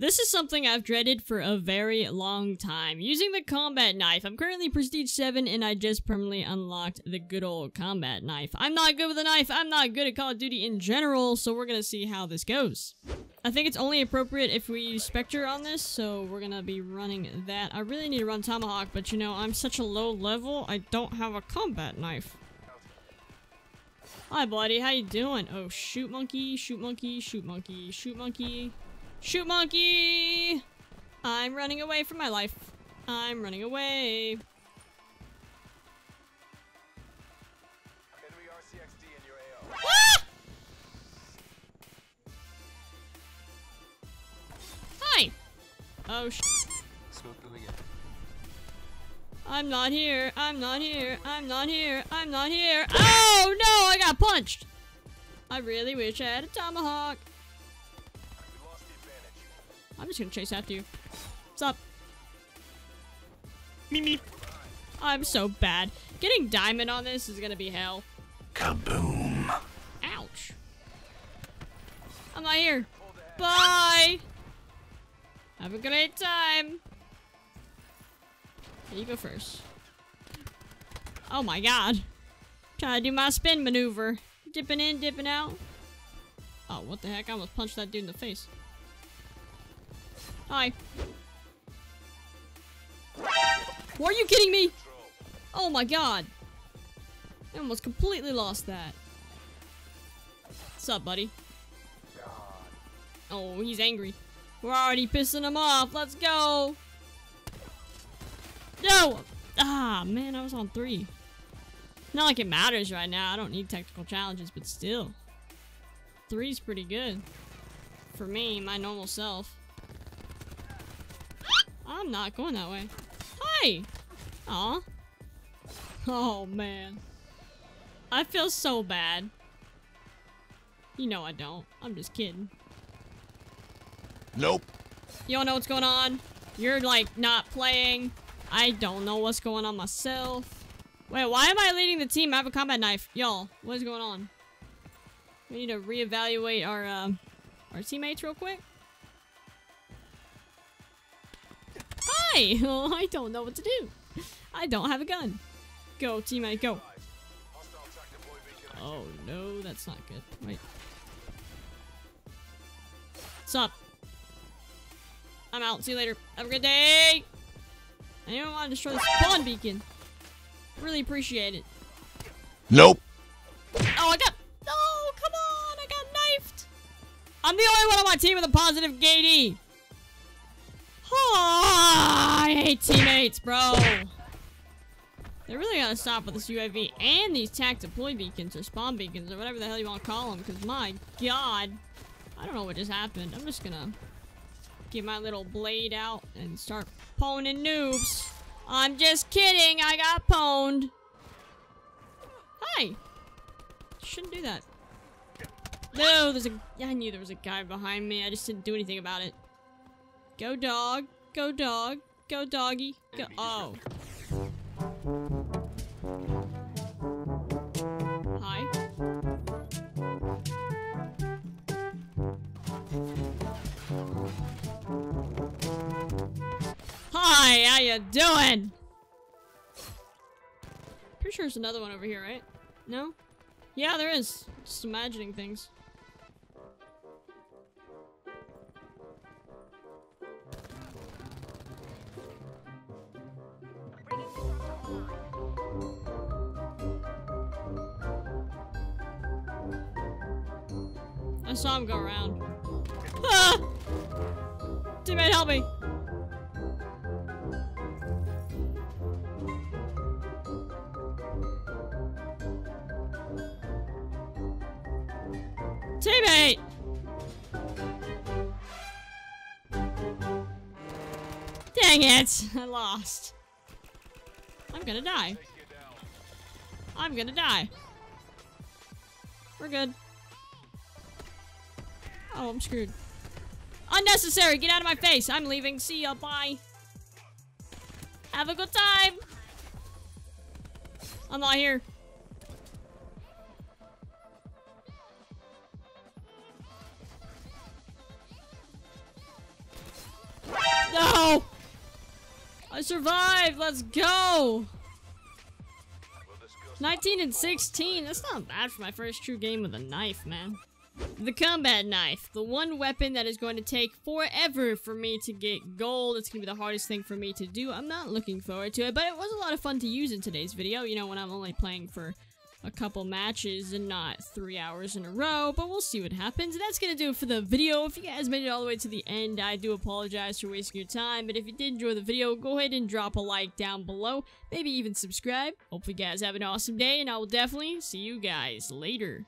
This is something I've dreaded for a very long time. Using the combat knife. I'm currently prestige 7 and I just permanently unlocked the good old combat knife. I'm not good with a knife. I'm not good at Call of Duty in general, so we're gonna see how this goes. I think it's only appropriate if we use Spectre on this, so we're gonna be running that. I really need to run Tomahawk, but you know, I'm such a low level, I don't have a combat knife. Hi, buddy. How you doing? Oh, shoot monkey, shoot monkey, shoot monkey, shoot monkey. Shoot monkey! I'm running away from my life. I'm running away. Enemy RCXD in your AO. Ah! Hi! Oh sh. I'm not here. I'm not here. I'm not here. I'm not here. Oh no! I got punched! I really wish I had a tomahawk. I'm just gonna chase after you. What's up? Meep meep. I'm so bad. Getting diamond on this is gonna be hell. Kaboom. Ouch. I'm not here. Bye. Have a great time. Here, you go first. Oh my god. Trying to do my spin maneuver. Dipping in, dipping out. Oh, what the heck? I almost punched that dude in the face. Hi. Were you kidding me? Oh my god. I almost completely lost that. What's up, buddy? Oh, he's angry. We're already pissing him off. Let's go. No! Ah, man, I was on 3. Not like it matters right now. I don't need technical challenges, but still. 3's pretty good. For me, my normal self. I'm not going that way. Hi! Aw. Oh, man. I feel so bad. You know I don't. I'm just kidding. Nope. You don't know what's going on. You're, like, not playing. I don't know what's going on myself. Wait, why am I leading the team? I have a combat knife. Y'all, what is going on? We need to reevaluate our teammates real quick. Oh, I don't know what to do. I don't have a gun. Go, teammate, go. Oh, no, that's not good. Wait. What's up? I'm out. See you later. Have a good day. I don't want to destroy the spawn beacon. Really appreciate it. Nope. Oh, I got... Oh, come on. I got knifed. I'm the only one on my team with a positive K/D. Oh, I hate teammates, bro. They really gotta stop with this UAV and these TAC deploy beacons or spawn beacons or whatever the hell you want to call them, because my god, I don't know what just happened. I'm just gonna get my little blade out and start poning noobs. I'm just kidding. I got pwned. Hi. Shouldn't do that. No, there's a... I knew there was a guy behind me. I just didn't do anything about it. Go dog, go dog, go doggy, go. Oh. Hi. Hi, how you doing? Pretty sure there's another one over here, right? No? Yeah, there is. Just imagining things. I saw him go around. Ah! Teammate, help me! Teammate! Dang it! I lost. I'm gonna die. I'm gonna die. We're good. Oh, I'm screwed. Unnecessary! Get out of my face! I'm leaving. See ya. Bye. Have a good time! I'm not here. I survived! Let's go! 19 and 16. That's not bad for my first true game with a knife, man. The combat knife. The one weapon that is going to take forever for me to get gold. It's going to be the hardest thing for me to do. I'm not looking forward to it, but it was a lot of fun to use in today's video. You know, when I'm only playing for a couple matches and not 3 hours in a row, but we'll see what happens. And that's gonna do it for the video. If you guys made it all the way to the end, I do apologize for wasting your time, but if you did enjoy the video, go ahead and drop a like down below, maybe even subscribe. Hope you guys have an awesome day, and I will definitely see you guys later.